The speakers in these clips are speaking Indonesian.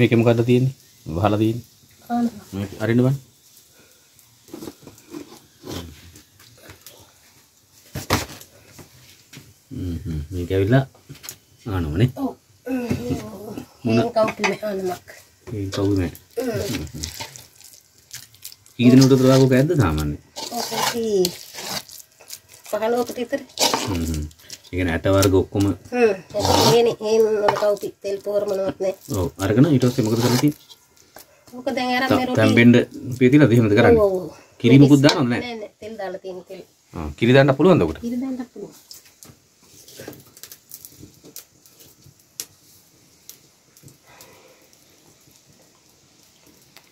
මේකේ මොකද්ද තියෙන්නේ? වහලා තියෙන්නේ. ආ මේක අරින්න බං. මේක ඇවිල්ලා ආනවනේ. ඔව්. මොන කවුපුනේ ආනමක්. ඒ කවුනේ. ඊදින උඩට දාගෝ කැද්ද සාමාන්‍ය. ඔකේ. පහලෝකට විතර. Ikan atau warga hukum, ini kalau tel power menurutnya. Oh, harga na itu semua kerja nanti. Bukan dengaran meroti. Tambend, peti lah dihembat kerana. Kiri mukut dana, mana? Tel dana tiga tel. Ah, kiri dana puluhan tu. Kiri dana puluh.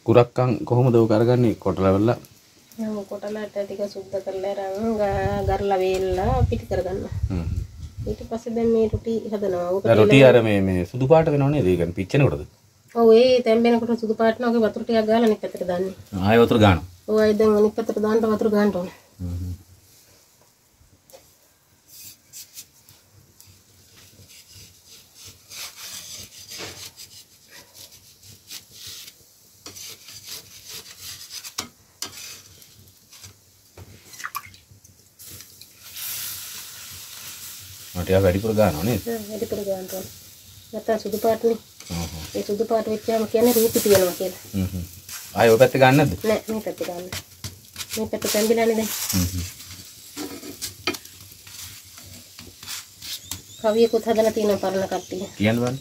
Kurak kang, kau mau tahu harga ni kota level lah. Yang kota level tiga sudah kerja orang, gar level lah, peti kerana. Itu pasti deh me roti itu dana. Roti ada me sudu part deh nonnya deh kan pichenya udah. Oh iya, tempe aku tuh sudu part nongke batur tiga galan nih petir dana. Ayo batur gan. Oh iya deh nih petir dana tuh batur gan tuh. Dia very pergaan, nih. Very pergaan tuh. Kata sudu part nih. Ini sudu part macam kiannya rupi tiga macam. Ayo petikan nade. Nih, ini petikan. Ini petikan bilan ini. Kau ini kutha dana tiga parna kati. Kian ban?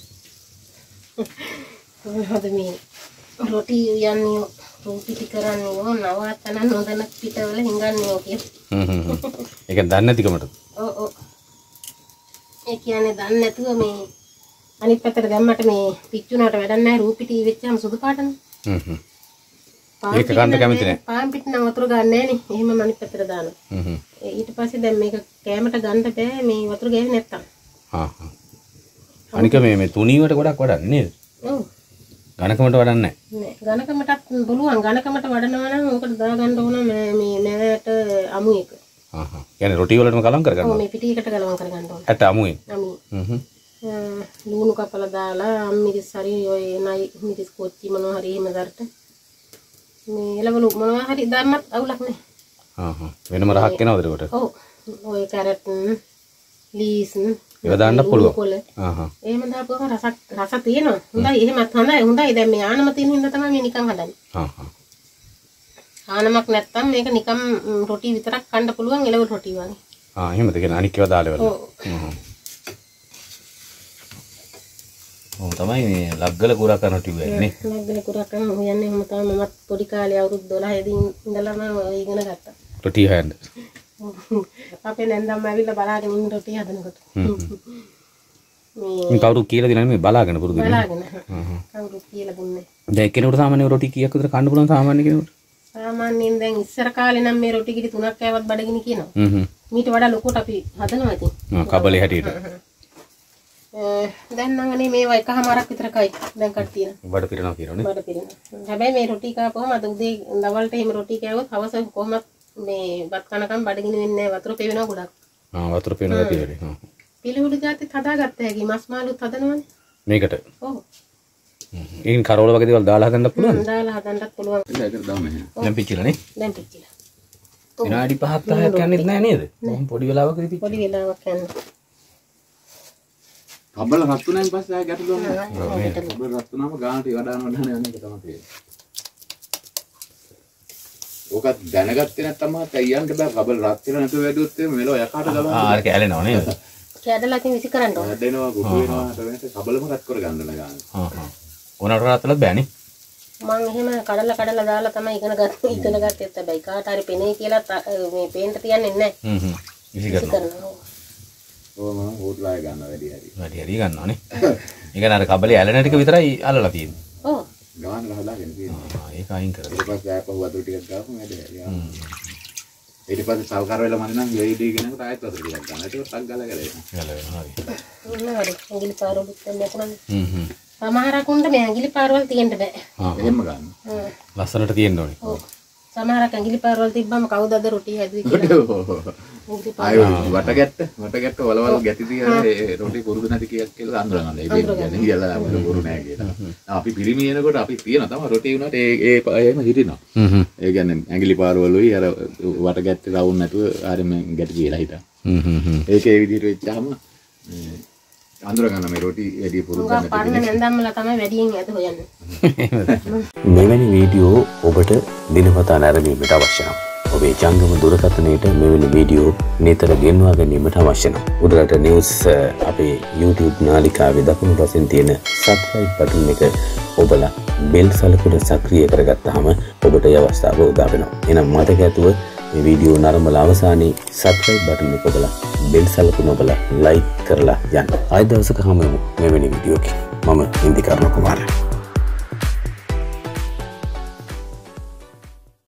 Tuh demi roti yang nih, roti tikaran nih, oh nawa tanan noda nak pita oleh hingga nih oke. Ikan dana tiga macam. Oh. Ekiane dan netu kami, anit petir gambar kami, picchu nata badan naik rupi TV cam sudu patan. Ikan terkami tu nih. Pam pit nang watur gan nih, ini mama anit petir dana. Itu pasti dah mereka kamera gan tu deh, mereka watur gan neta. Ani kami tuni watur korak nih. Ganak kamera badan nih. Ganak kamera buluan, ganak kamera badan mana, mereka dah gan tu mana mereka amu ik. Karena roti walau macam kalung kerja. Oh, mepiti kita kalung kerja kan. Atau amu ini. Amu. Lulu kapal dala, amu miris hari, yoy naik miris koci manohari mazar tu. Ni, lalu manohari damat awalak ni. Ini mana hak kena udah udah. Oh, karet, lis. Ia dah anda pulu. Eh, mana aku kan rasa tiin lah. Hunda ini matana, hunda ini demi anak matiin hunda tamam ini nikam hadan. Anak netam mereka nikam roti vitra kanda puluang ngelawat roti wangi. Ah, ini mungkin anak kau dah level. Oh, tamai ini laggal kurakan roti wangi. Laggal kurakan, hujan ni mungkin mama poli kali awal dola hari dalam mana ini kena kata. Roti hand. Apa nenda mami la balak ini roti hadan kat. Kau tu kira di mana ini balak kan puru di. Balak kan. Kau tu kira bunne. Jadi kenapa saman ini roti kira kita kanda pulang saman ini kenapa? Samaan ini dengan istirahat kali nama roti kita tunak kewat badai ini kena. Meat badal loko tapi hadan aja. Kabel hari itu. Dan nangani mewah kah mara kita kai dengan kartina. Badu pirana pirana. Badu pirana. Habis me roti kah poma tuh di dawal teh me roti kewat hawa sah poma me batkana kan badai ini me watur pevina gula. Watur pevina pilih. Pilih udah jati thada gatte lagi mas malu thada nwan. Megat. Oh. Ini karola bagi dia dalah dan tak puluan. Dalah dan tak puluan. Ini agak dalam ya. Dampik cila ni. Dampik cila. Ini ada paham tak? Kan ini naik ni. Poli bela bagi dia. Poli bela bagi dia. Kabel ratu naik pas saya gatal dong. Kabel ratu nama galat itu ada orang mana yang kita makan. Oka dana kat tiada tema tayang kita kabel ratu nanti wedut tu melo ya kata kalau. Ah, ada kalian orang ni. Kalian lagi misi keran dong. Ada no, buku no, tapi kabel mana kat korang dong lagi. Orang orang telat berani. Manghe mana kadal dalat, sama ikan agat tetap baik. Tarik penai kila, pen tertian ini. Isi kerana. Oh mana hotelai kan, hari. Hari kan, nani. Ikan ada kabel, alat nanti kebitra alat latiin. Oh. Gawan galah nanti. Ikan ingkar. Lepas saya pahuat tu tiga jam, ada hari. Ini pasti salkar bela mana nang, jadi di kan kita ayat tu tiga jam. Itu tanggal lagi. Hari. Mana hari? Anggil paru bukan macam. Sama harapan tu, memang gila parual tienn deh. Emang kan? Lasaran tienn doni. Samara kanggili parol tibbam kauda ada roti hai itu. Ayo, bata gatte wala-wala gati tiya roti guru gana tiya kela andrangan e benne iyala guru naha gena. Api pirimi yenakota api piyena tama roti unata e e ema hitinawa. E ganne angili paroluyi ara bata gatte rawun nathuwa ara men gati gela hita. Eke e widihata wechchama මෙවැනි video ඔබට දිනපතා නැරඹීමට අවශ්‍ය නම් ඔබේ ජංගම දුරකථනයට මෙවැනි වීඩියෝ නිතර ගෙන්වා ගැනීමට අවශ්‍ය නම් උඩරට නිවුස් අපේ YouTube නාලිකාවේ දකුණු පසෙන් තියෙන subscribe button එක ඔබලා bell සලකුණ සක්‍රිය කරගත්තාම ඔබට ඒ අවස්ථාව උදා වෙනවා. එහෙනම් මතක ඇතුව මේ වීඩියෝ නරඹලා අවසානයේ subscribe button එක ඔබලා bell සලකුණ ඔබලා like කරලා යන්න. ආයෙ දවසක හමු වෙමු මෙවැනි වීඩියෝ එකක්. මම ඉන්දිකර්ණ කුමාරයා.